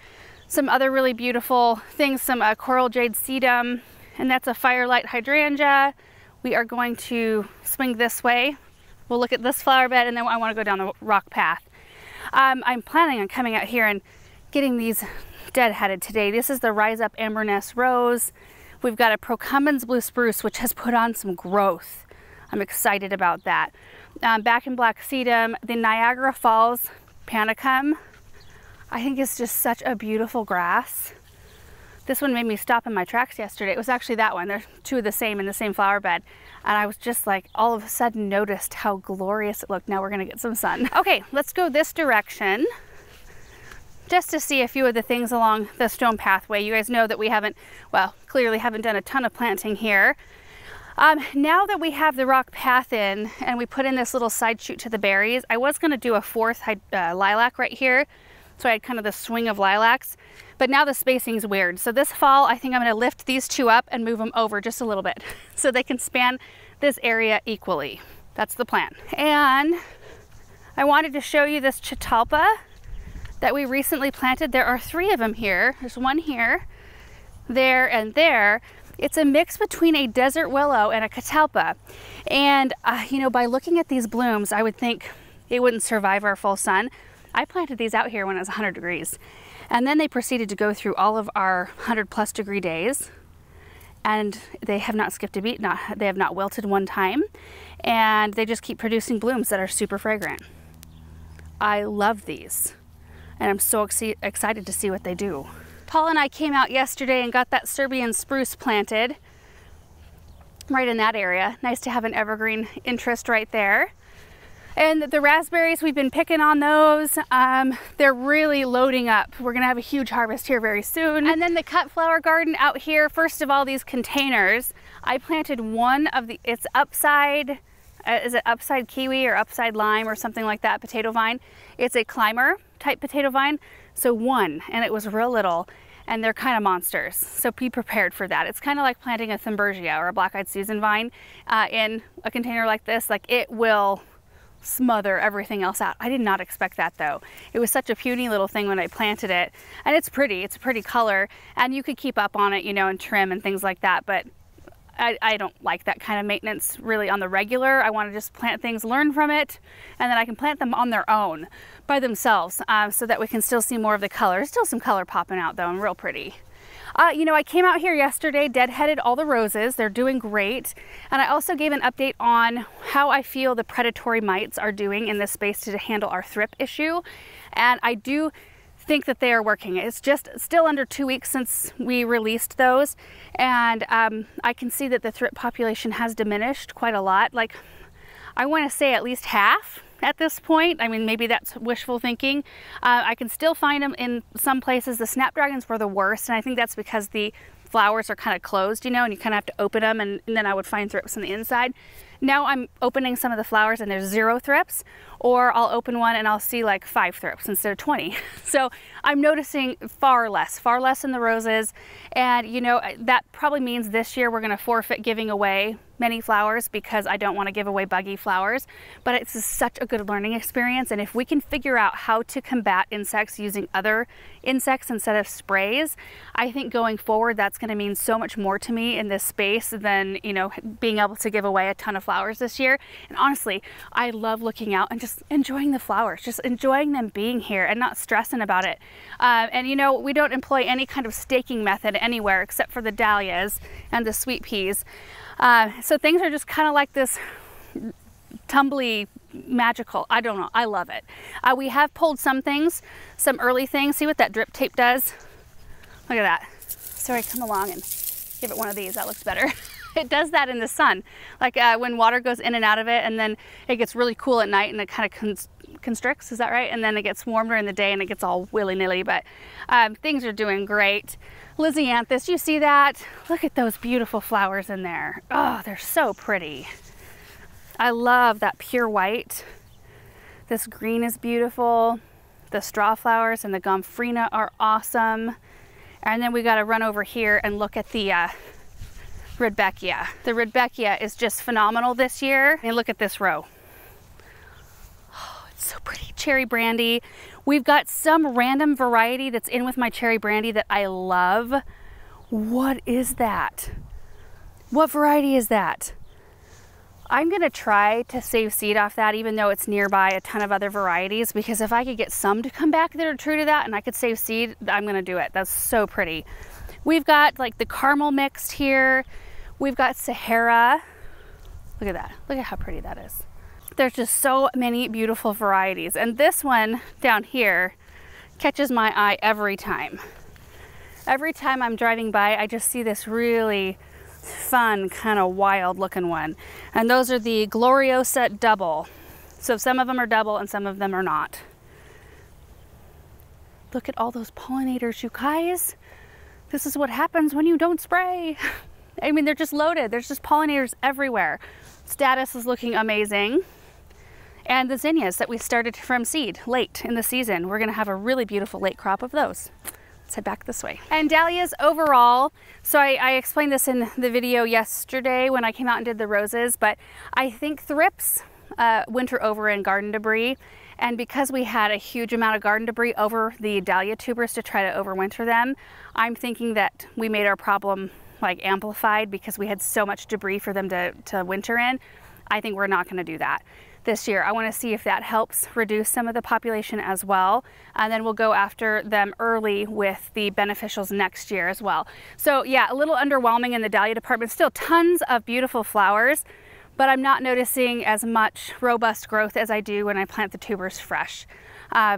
some other really beautiful things, some uh, Coral Jade Sedum, and that's a Firelight Hydrangea. We are going to swing this way. We'll look at this flower bed and then I wanna go down the rock path. Um, I'm planning on coming out here and getting these deadheaded today. This is the Rise Up Amberness Rose. We've got a Procumbens Blue Spruce, which has put on some growth. I'm excited about that. Um, Back in Black Sedum, the Niagara Falls Panicum. I think it's just such a beautiful grass. This one made me stop in my tracks yesterday. It was actually that one. There's two of the same in the same flower bed. And I was just like, all of a sudden noticed how glorious it looked. Now we're gonna get some sun. Okay, let's go this direction, just to see a few of the things along the stone pathway. You guys know that we haven't, well, clearly haven't done a ton of planting here. Um, now that we have the rock path in and we put in this little side shoot to the berries, I was gonna do a fourth uh, lilac right here. So I had kind of the swing of lilacs, but now the spacing's weird. So this fall, I think I'm gonna lift these two up and move them over just a little bit so they can span this area equally. That's the plan. And I wanted to show you this Catalpa that we recently planted. There are three of them here. There's one here, there, and there. It's a mix between a desert willow and a catalpa. And uh, you know, by looking at these blooms, I would think it wouldn't survive our full sun. I planted these out here when it was one hundred degrees. And then they proceeded to go through all of our one hundred plus degree days. And they have not skipped a beat, not, they have not wilted one time. And they just keep producing blooms that are super fragrant. I love these. And I'm so ex excited to see what they do. Paul and I came out yesterday and got that Serbian spruce planted right in that area. Nice to have an evergreen interest right there. And the raspberries, we've been picking on those. Um, they're really loading up. We're gonna have a huge harvest here very soon. And then the cut flower garden out here. First of all, these containers. I planted one of the, it's upside, uh, is it upside kiwi or upside lime or something like that, potato vine. It's a climber type potato vine, so one, and it was real little, and they're kind of monsters, so be prepared for that. It's kind of like planting a Thymbergia or a black-eyed Susan vine uh, in a container like this. Like, it will smother everything else out. I did not expect that, though. It was such a puny little thing when I planted it, and it's pretty. It's a pretty color, and you could keep up on it, you know, and trim and things like that, but I, I don't like that kind of maintenance really on the regular. I want to just plant things, learn from it, and then I can plant them on their own by themselves, um, so that we can still see more of the color. Still some color popping out though, and real pretty. Uh, you know, I came out here yesterday, deadheaded all the roses. They're doing great. And I also gave an update on how I feel the predatory mites are doing in this space to handle our thrip issue. And I do think that they are working. It's just still under two weeks since we released those. And um, I can see that the thrip population has diminished quite a lot. Like, I want to say at least half at this point. I mean, maybe that's wishful thinking. Uh, I can still find them in some places. The snapdragons were the worst, and I think that's because the flowers are kind of closed, you know, and you kind of have to open them, and, and then I would find thrips on the inside. Now I'm opening some of the flowers and there's zero thrips, or I'll open one and I'll see like five thrips instead of twenty. So I'm noticing far less, far less in the roses. And you know, that probably means this year we're gonna forfeit giving away many flowers because I don't wanna give away buggy flowers, but it's such a good learning experience. And if we can figure out how to combat insects using other insects instead of sprays, I think going forward, that's gonna mean so much more to me in this space than, you know, being able to give away a ton of flowers. Flowers this year. And honestly, I love looking out and just enjoying the flowers, just enjoying them being here and not stressing about it. Uh, and you know, we don't employ any kind of staking method anywhere except for the dahlias and the sweet peas. Uh, so things are just kind of like this tumbly, magical. I don't know. I love it. Uh, we have pulled some things, some early things. See what that drip tape does? Look at that. So I come along and give it one of these. That looks better. It does that in the sun, like uh, when water goes in and out of it, and then it gets really cool at night and it kind of cons constricts, is that right? And then it gets warmer in the day and it gets all willy-nilly, but um, things are doing great. Lysianthus, you see that? Look at those beautiful flowers in there. Oh, they're so pretty. I love that pure white. This green is beautiful. The straw flowers and the gomphrena are awesome. And then we got to run over here and look at the... Uh, Rudbeckia. The Rudbeckia is just phenomenal this year. And look at this row. Oh, it's so pretty. Cherry Brandy. We've got some random variety that's in with my Cherry Brandy that I love. What is that? What variety is that? I'm gonna try to save seed off that, even though it's nearby a ton of other varieties, because if I could get some to come back that are true to that and I could save seed, I'm gonna do it. That's so pretty. We've got like the caramel mixed here. We've got Sahara. Look at that. Look at how pretty that is. There's just so many beautiful varieties. And this one down here catches my eye every time. Every time I'm driving by, I just see this really fun, kind of wild looking one. And those are the Gloriosa double. So some of them are double and some of them are not. Look at all those pollinators, you guys. This is what happens when you don't spray. I mean, they're just loaded. There's just pollinators everywhere. Status is looking amazing. And the zinnias that we started from seed late in the season, we're gonna have a really beautiful late crop of those. Let's head back this way. And dahlias overall, so I, I explained this in the video yesterday when I came out and did the roses, but I think thrips uh, winter over in garden debris. And because we had a huge amount of garden debris over the dahlia tubers to try to overwinter them, I'm thinking that we made our problem like amplified because we had so much debris for them to, to winter in. I think we're not gonna do that this year. I wanna see if that helps reduce some of the population as well. And then we'll go after them early with the beneficials next year as well. So yeah, a little underwhelming in the dahlia department, still tons of beautiful flowers, but I'm not noticing as much robust growth as I do when I plant the tubers fresh. Uh,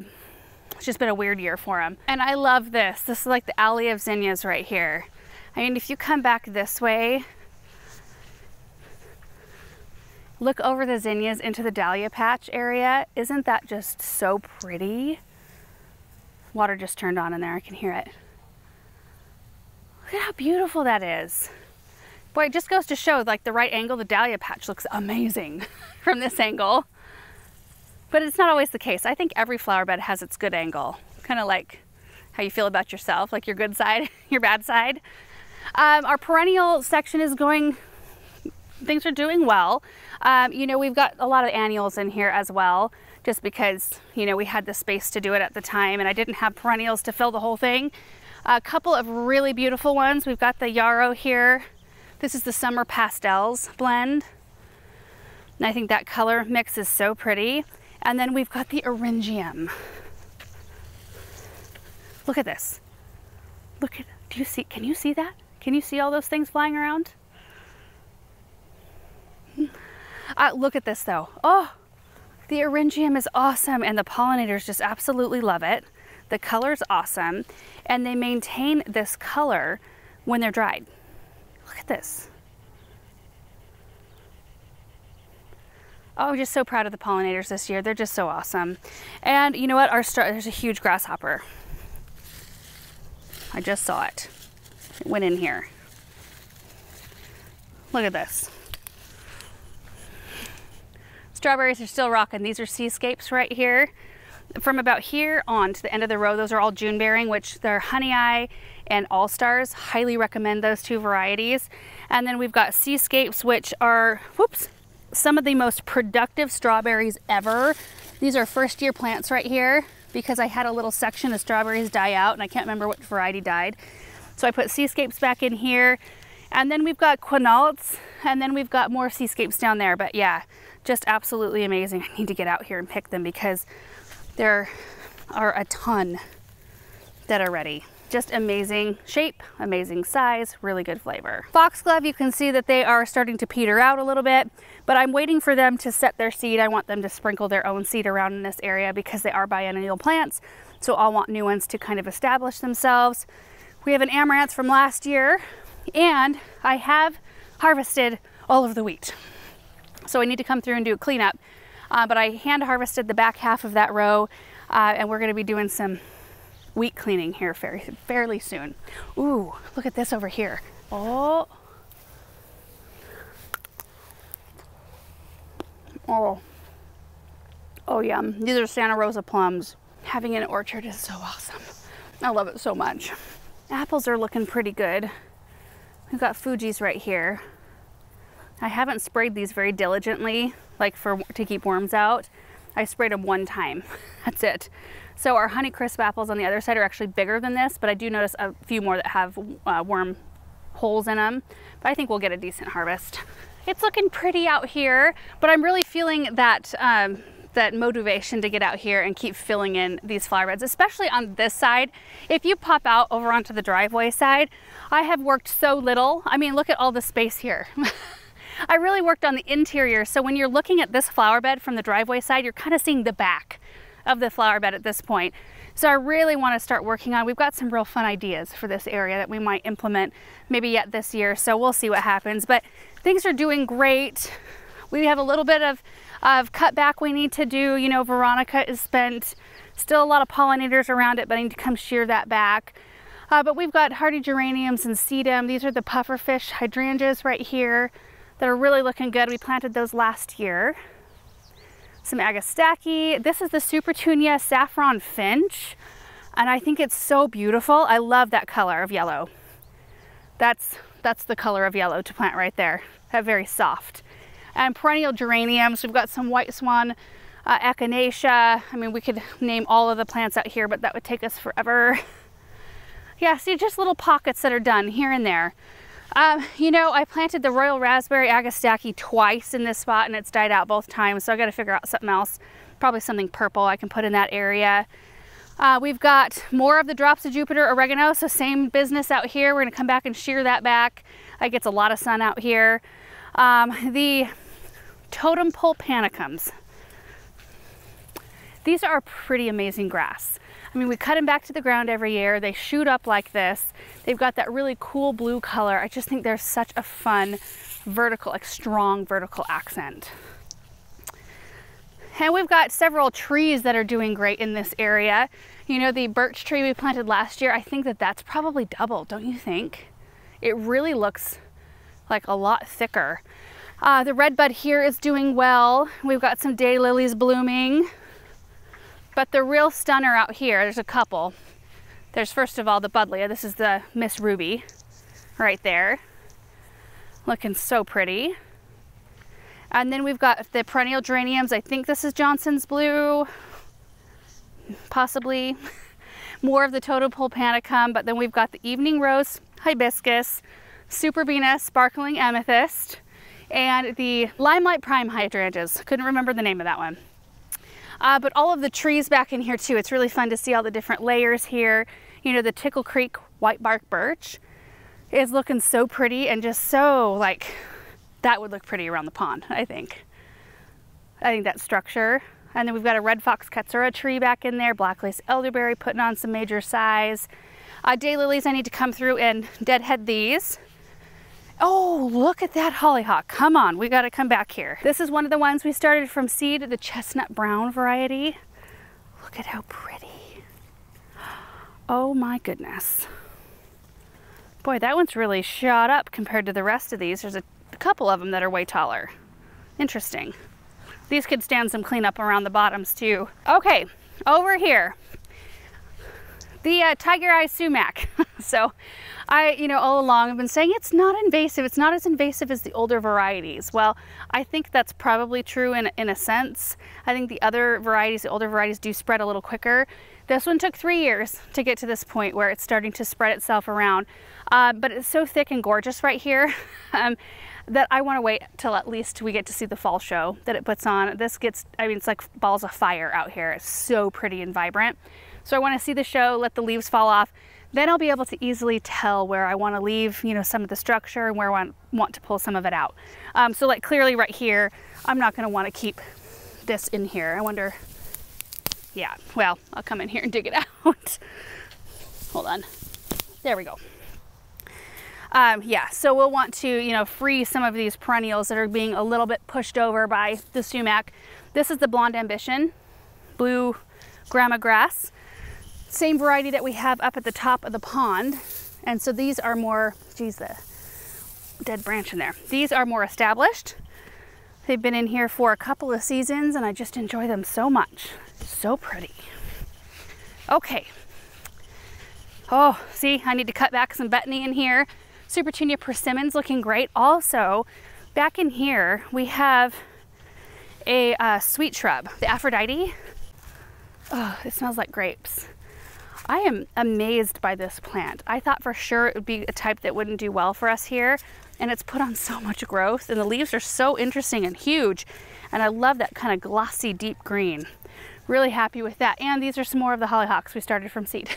it's just been a weird year for them. And I love this. This is like the alley of zinnias right here. I mean, if you come back this way, look over the zinnias into the dahlia patch area. Isn't that just so pretty? Water just turned on in there, I can hear it. Look at how beautiful that is. Boy, it just goes to show, like the right angle, the dahlia patch looks amazing from this angle. But it's not always the case. I think every flower bed has its good angle, kind of like how you feel about yourself, like your good side, your bad side. Um, our perennial section is going, things are doing well. Um, you know, we've got a lot of annuals in here as well, just because, you know, we had the space to do it at the time and I didn't have perennials to fill the whole thing. A couple of really beautiful ones. We've got the yarrow here. This is the Summer Pastels blend. And I think that color mix is so pretty. And then we've got the Eryngium. Look at this. Look at, do you see, can you see that? Can you see all those things flying around? Uh, look at this though. Oh, the Eryngium is awesome and the pollinators just absolutely love it. The color's awesome and they maintain this color when they're dried. Look at this. Oh, just so proud of the pollinators this year. They're just so awesome. And you know what? Our star, there's a huge grasshopper. I just saw it. It went in here. Look at this. Strawberries are still rocking. These are seascapes right here. From about here on to the end of the row, those are all June bearing, which they're Honey Eye and All Stars. Highly recommend those two varieties. And then we've got seascapes, which are, whoops, some of the most productive strawberries ever. These are first year plants right here because I had a little section of strawberries die out and I can't remember what variety died. So I put seascapes back in here. And then we've got quinaults and then we've got more seascapes down there. But yeah, just absolutely amazing. I need to get out here and pick them because there are a ton that are ready. Just amazing shape, amazing size, really good flavor. Foxglove, you can see that they are starting to peter out a little bit, but I'm waiting for them to set their seed. I want them to sprinkle their own seed around in this area because they are biennial plants. So I'll want new ones to kind of establish themselves. We have an amaranth from last year and I have harvested all of the wheat. So I need to come through and do a cleanup, uh, but I hand harvested the back half of that row uh, and we're gonna be doing some wheat cleaning here fairly, fairly soon. Ooh, look at this over here. Oh. Oh. Oh, yum. These are Santa Rosa plums. Having an orchard is so awesome. I love it so much. Apples are looking pretty good. We've got Fuji's right here. I haven't sprayed these very diligently, like for to keep worms out. I sprayed them one time, that's it. So our Honeycrisp apples on the other side are actually bigger than this, but I do notice a few more that have uh, worm holes in them, but I think we'll get a decent harvest. It's looking pretty out here, but I'm really feeling that, um, that motivation to get out here and keep filling in these flower beds, especially on this side. If you pop out over onto the driveway side, I have worked so little. I mean, look at all the space here. I really worked on the interior. So when you're looking at this flower bed from the driveway side, you're kind of seeing the back of the flower bed at this point. So I really want to start working on, we've got some real fun ideas for this area that we might implement maybe yet this year. So we'll see what happens, but things are doing great. We have a little bit of, of cutback we need to do. You know, Veronica is spent, still a lot of pollinators around it, but I need to come shear that back. Uh, but we've got hardy geraniums and sedum. These are the pufferfish hydrangeas right here that are really looking good. We planted those last year. Some Agastache. This is the Supertunia Saffron Finch, and I think it's so beautiful. I love that color of yellow. That's, that's the color of yellow to plant right there. That very soft. And perennial geraniums. We've got some White Swan, uh, Echinacea. I mean, we could name all of the plants out here, but that would take us forever. Yeah, see, just little pockets that are done here and there. Um, you know, I planted the Royal Raspberry Agastache twice in this spot and it's died out both times. So I got to figure out something else, probably something purple I can put in that area. Uh, we've got more of the Drops of Jupiter oregano. So same business out here. We're going to come back and shear that back. It gets a lot of sun out here. Um, the totem pole panicums. These are pretty amazing grass. I mean, we cut them back to the ground every year. They shoot up like this. They've got that really cool blue color. I just think they're such a fun vertical, like strong vertical accent. And we've got several trees that are doing great in this area. You know, the birch tree we planted last year, I think that that's probably double, don't you think? It really looks like a lot thicker. Uh, the redbud here is doing well. We've got some daylilies blooming. But the real stunner out here, there's a couple. There's first of all the Buddleia. This is the Miss Ruby right there. Looking so pretty. And then we've got the perennial geraniums. I think this is Johnson's Blue, possibly. More of the totem pole panicum, but then we've got the Evening Rose Hibiscus, Superbena Sparkling Amethyst, and the Limelight Prime hydrangeas. Couldn't remember the name of that one. Uh, but all of the trees back in here too. It's really fun to see all the different layers here. You know, the Tickle Creek white bark birch is looking so pretty, and just so like, that would look pretty around the pond, I think. I think that structure. And then we've got a red fox Katsura tree back in there, black-lace elderberry putting on some major size. Uh, daylilies, I need to come through and deadhead these. Oh, look at that hollyhock. Come on, we gotta come back here. This is one of the ones we started from seed, the chestnut brown variety. Look at how pretty. Oh my goodness. Boy, that one's really shot up compared to the rest of these. There's a couple of them that are way taller. Interesting. These could stand some cleanup around the bottoms too. Okay, over here, the uh, tiger eye sumac. So I, you know, all along I've been saying it's not invasive. It's not as invasive as the older varieties. Well, I think that's probably true in, in a sense. I think the other varieties, the older varieties, do spread a little quicker. This one took three years to get to this point where it's starting to spread itself around. Uh, but it's so thick and gorgeous right here um, that I want to wait till at least we get to see the fall show that it puts on. This gets, I mean, it's like balls of fire out here. It's so pretty and vibrant. So I want to see the show, let the leaves fall off. Then I'll be able to easily tell where I want to leave, you know, some of the structure and where I want to pull some of it out. Um, so like clearly right here, I'm not going to want to keep this in here. I wonder, yeah, well, I'll come in here and dig it out. Hold on. There we go. Um, yeah, so we'll want to, you know, free some of these perennials that are being a little bit pushed over by the sumac. This is the Blonde Ambition, blue grama grass. Same variety that we have up at the top of the pond. And so these are more, geez, the dead branch in there. These are more established. They've been in here for a couple of seasons and I just enjoy them so much. So pretty. Okay. Oh, see, I need to cut back some betony in here. Supertunia persimmon's looking great. Also, back in here, we have a uh, sweet shrub, the Aphrodite. Oh, it smells like grapes. I am amazed by this plant. I thought for sure it would be a type that wouldn't do well for us here, and it's put on so much growth, and the leaves are so interesting and huge, and I love that kind of glossy, deep green. Really happy with that. And these are some more of the hollyhocks we started from seed.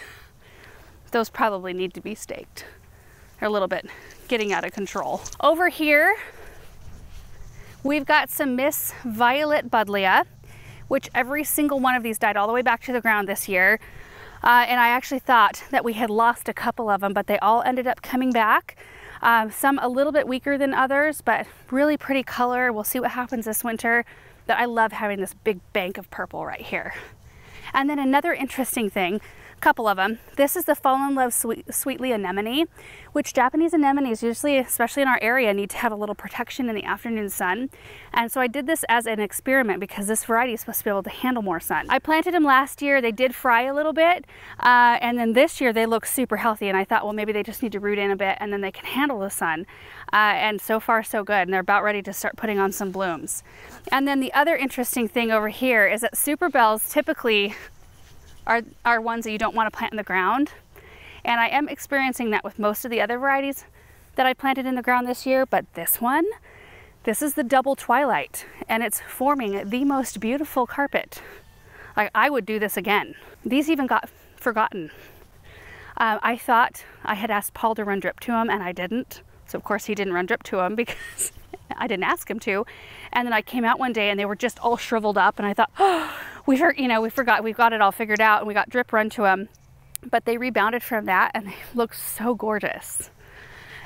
Those probably need to be staked. They're a little bit getting out of control. Over here, we've got some Miss Violet Buddleia, which every single one of these died all the way back to the ground this year. Uh, and I actually thought that we had lost a couple of them, but they all ended up coming back. Um, some a little bit weaker than others, but really pretty color. We'll see what happens this winter. But I love having this big bank of purple right here. And then another interesting thing, a couple of them. This is the Fall in Love Sweet, Sweetly Anemone, which Japanese anemones usually, especially in our area, need to have a little protection in the afternoon sun. And so I did this as an experiment because this variety is supposed to be able to handle more sun. I planted them last year. They did fry a little bit. Uh, and then this year they look super healthy. And I thought, well, maybe they just need to root in a bit and then they can handle the sun. Uh, and so far so good. And they're about ready to start putting on some blooms. And then the other interesting thing over here is that Superbells typically Are, are ones that you don't want to plant in the ground. And I am experiencing that with most of the other varieties that I planted in the ground this year, but this one, this is the Double Twilight, and it's forming the most beautiful carpet. Like, I would do this again. These even got forgotten. Um, I thought I had asked Paul to run drip to them, and I didn't. So of course he didn't run drip to them because I didn't ask him to. And then I came out one day and they were just all shriveled up, and I thought, oh, we heard, you know, we forgot, we've got it all figured out, and we got drip run to them, but they rebounded from that and they look so gorgeous.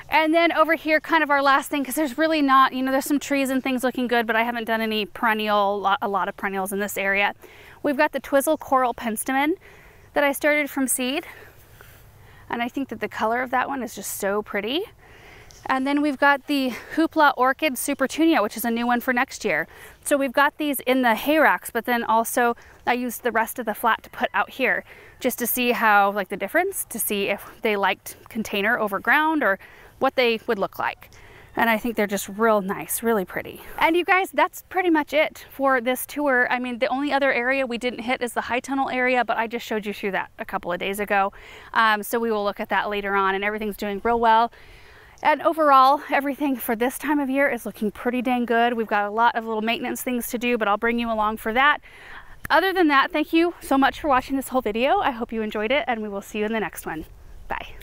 And then over here, kind of our last thing, because there's really not, you know, there's some trees and things looking good, but I haven't done any perennial, a lot of perennials in this area. We've got the Twizzle Coral Penstemon that I started from seed. And I think that the color of that one is just so pretty. And then we've got the Hoopla Orchid Supertunia, which is a new one for next year. So we've got these in the hay racks, but then also I used the rest of the flat to put out here just to see how, like, the difference, to see if they liked container over ground or what they would look like. And I think they're just real nice, really pretty. And you guys, that's pretty much it for this tour. I mean, the only other area we didn't hit is the high tunnel area, but I just showed you through that a couple of days ago. Um, so we will look at that later on, and everything's doing real well. And overall, everything for this time of year is looking pretty dang good. We've got a lot of little maintenance things to do, but I'll bring you along for that. Other than that, thank you so much for watching this whole video. I hope you enjoyed it, and we will see you in the next one. Bye.